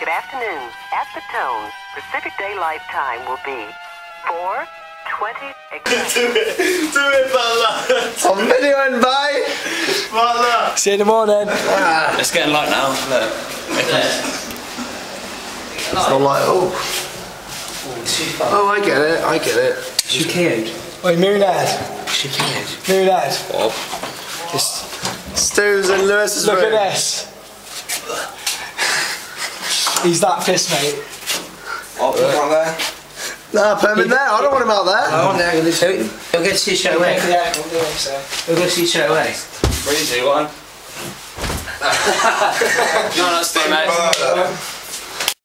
Good afternoon. At the tone, Pacific Daylight Time will be 4:20 Do it, Butler! I'm videoing, bye! Butler! See you in the morning. It's getting light now. Look. It's not light at all. Oh, I get it. She cared. Oi, Moonad. She cared. Moonad. Bob. Stu's and Lewis's room. Look at this. He's that pissed, mate. I'll put him out there. Nah, put him in there. I don't want him out there. I want him out there. He'll get to you straight away. Yeah, we'll do him, so. He'll get to you straight away. 3, 2, 1. No, that's the mate.